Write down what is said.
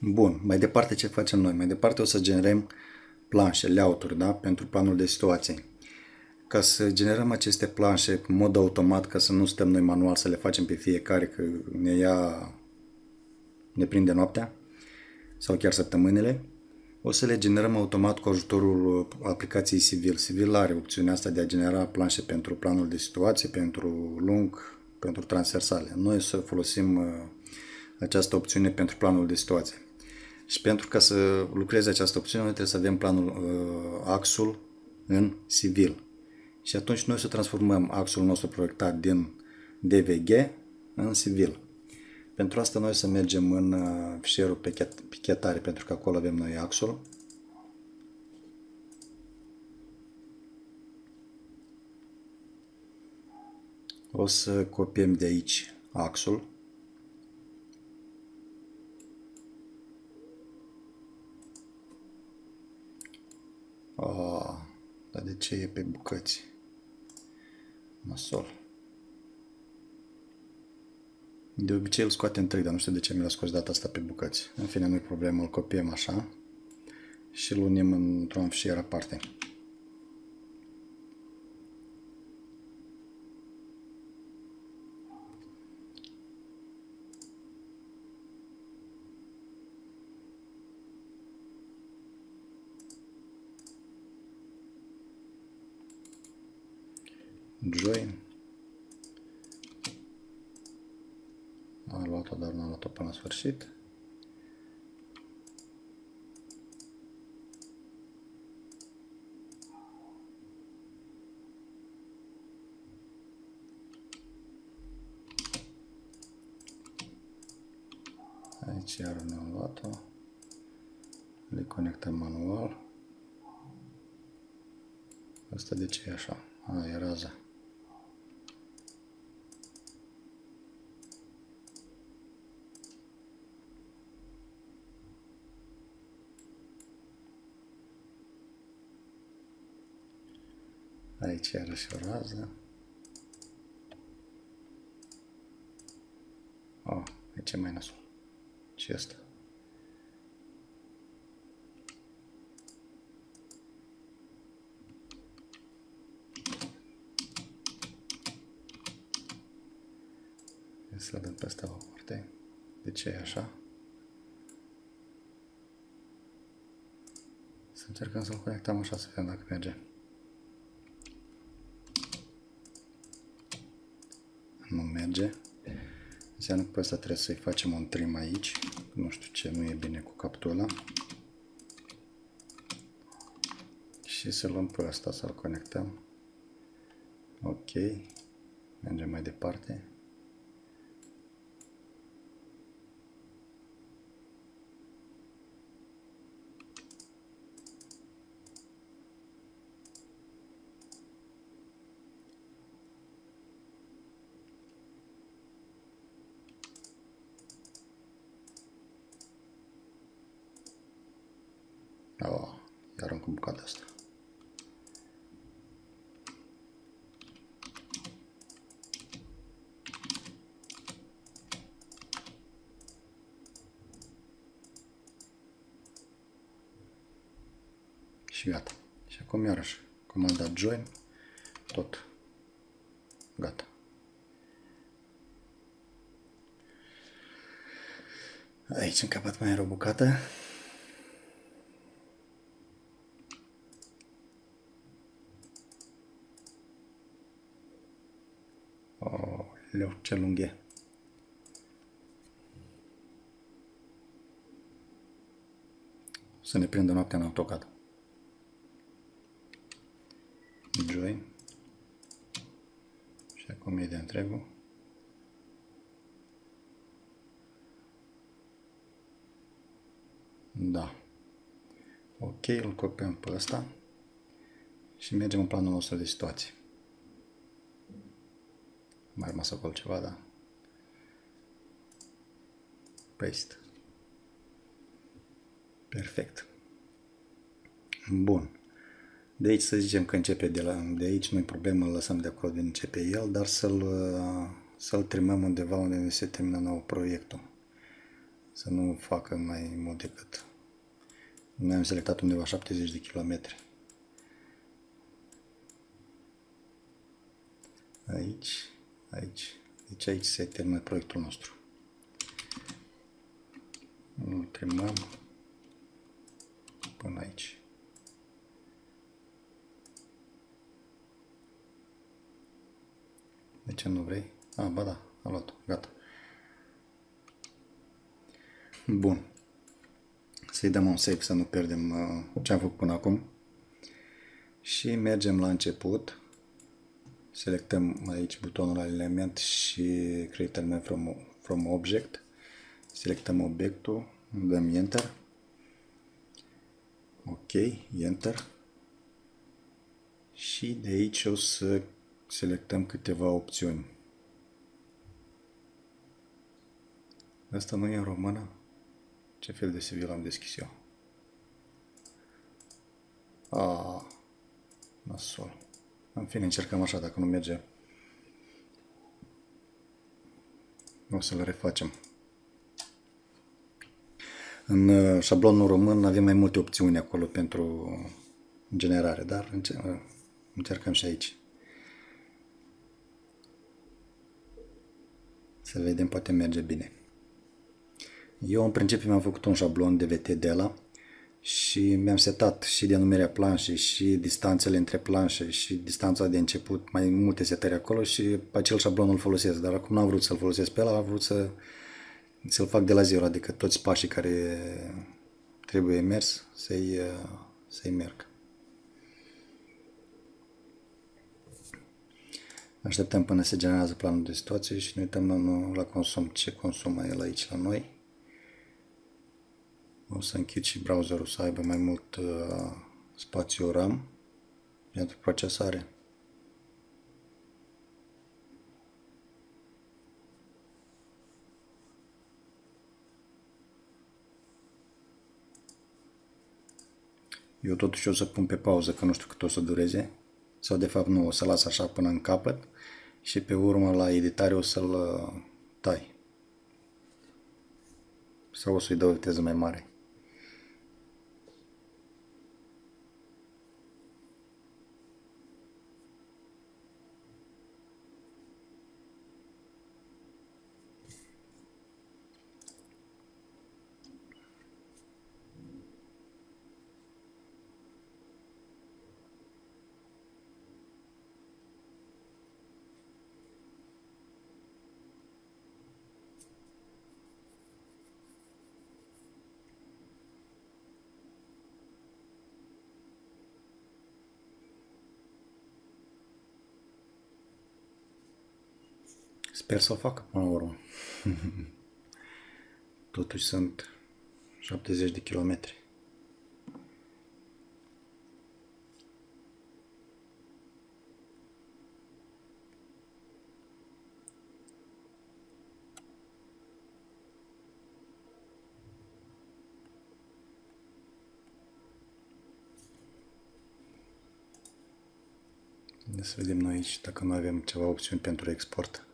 Bun, mai departe ce facem noi? Mai departe o să generăm planșe, layout-uri, da? Pentru planul de situație. Ca să generăm aceste planșe în mod automat, ca să nu stăm noi manual să le facem pe fiecare, că ne prinde noaptea sau chiar săptămânile, o să le generăm automat cu ajutorul aplicației Civil. Civil are opțiunea asta de a genera planșe pentru planul de situație, pentru lung, pentru transversale. Noi o să folosim această opțiune pentru planul de situație. Și pentru ca să lucreze această opțiune, noi trebuie să avem planul, axul în Civil. Și atunci noi o să transformăm axul nostru proiectat din DWG în Civil. Pentru asta noi să mergem în fișierul pichetare, pentru că acolo avem noi axul. O să copiem de aici axul. Oh, dar de ce e pe bucăți? Nasol. De obicei îl scoate întreg, dar nu știu de ce mi l-a scos data asta pe bucăți. În fine, nu-i problemă, îl copiem așa și îl unim într-un fișier aparte. Join. Am luat-o, dar n-am luat-o până la sfârșit. Aici iar n-am luat-o. Le conectăm manual. Asta de ce e așa? A, e raza. Aici iarăși o rază. Oh, aici e mai nasul. Ce asta? Să le dăm pe asta la parte. De ce e așa? Să încercăm să-l conectăm așa, să vedem dacă merge. Nu merge. Înseamnă că pe asta trebuie să-i facem un trim aici. Nu știu ce, nu e bine cu captul ăla. Și să luăm pe asta, să-l conectăm. Ok. Mergem mai departe. Oh, iar cu bucata asta. Și gata. Și acum iarăși comanda join, tot. Gata. Aici în capăt mai era o bucată. Ce lung e. Să ne prindă noaptea în AutoCAD. Join. Și acum e de întregul. Da. Ok, îl copiem pe ăsta și mergem în planul nostru de situație. Mai rămas acolo ceva, da? Paste. Perfect. Bun. De aici să zicem că începe de aici, nu-i problemă, îl lăsăm de acolo de începe el, dar să-l trimăm undeva unde se termină nou proiectul. să nu facă mai mult decât. Mi-am selectat undeva 70 de kilometri. Aici se termină proiectul nostru. Nu trimăm până aici. De ce nu vrei? Ah, ba da, a luat-o, gata. Bun. Să-i dăm un save să nu pierdem ce am făcut până acum. Și mergem la început. Selectăm aici butonul Alignment și Create Element from Object. Selectăm obiectul, dăm Enter. Ok, Enter. Și de aici o să selectăm câteva opțiuni. Asta nu e în română? Ce fel de civil am deschis eu? Ah, nasol. În fine, încercăm așa, dacă nu merge, o să-l refacem. În șablonul român avem mai multe opțiuni acolo pentru generare, dar încercăm și aici. Să vedem, poate merge bine. Eu în principiu mi-am făcut un șablon DWT de la și mi-am setat și denumirea planșei și distanțele între planșe și distanța de început, mai multe setări acolo și pe acel șablon îl folosesc, dar acum n-am vrut să-l folosesc pe ăla, am vrut să-l fac de la zero, adică toți pașii care trebuie mers să-i merg. Așteptăm până se generează planul de situație și ne uităm la consum, ce consumă el aici la noi. O să închid și browserul să aibă mai mult spațiu RAM pentru procesare. Eu totuși o să pun pe pauză, că nu știu cât o să dureze. Sau de fapt nu, o să las așa până în capăt și pe urmă la editare o să-l tai. Sau o să-i dau o viteză mai mare. Sper să o fac până la urmă. Totuși sunt 70 de kilometri. Să vedem noi aici dacă nu avem ceva opțiuni pentru export.